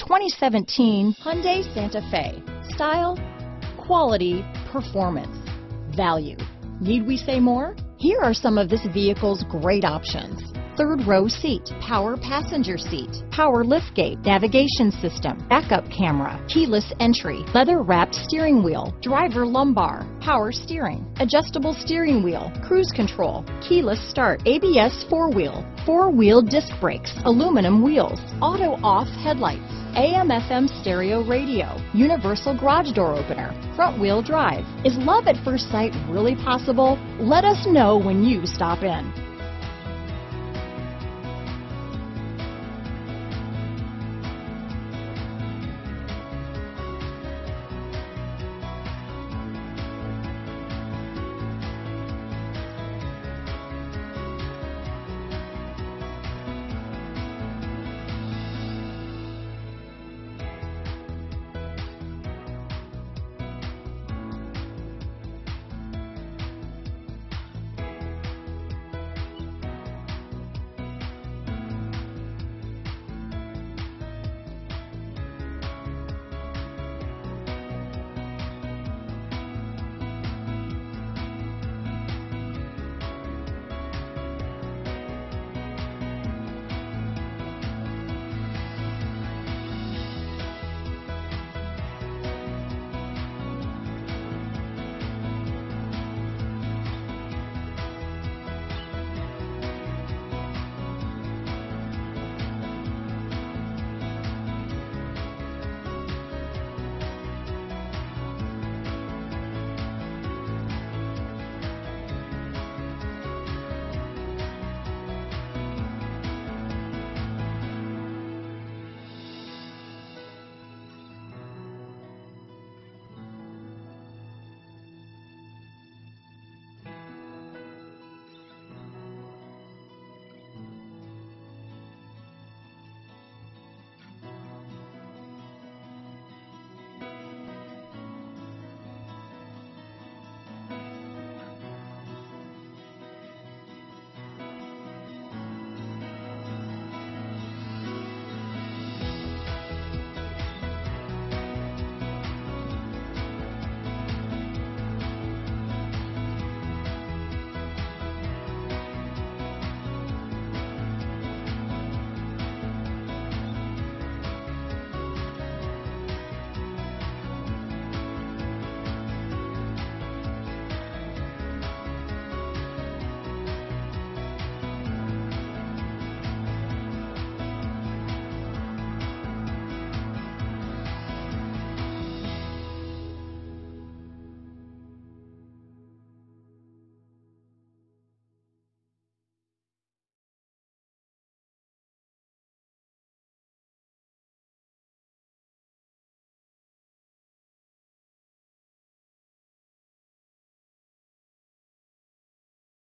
2017 Hyundai Santa Fe. Style, quality, performance, value. Need we say more? Here are some of this vehicle's great options. Third row seat, power passenger seat, power liftgate, navigation system, backup camera, keyless entry, leather wrapped steering wheel, driver lumbar, power steering, adjustable steering wheel, cruise control, keyless start, ABS four-wheel disc brakes, aluminum wheels, auto off headlights, AM/FM stereo radio, universal garage door opener, front wheel drive. Is love at first sight really possible? Let us know when you stop in.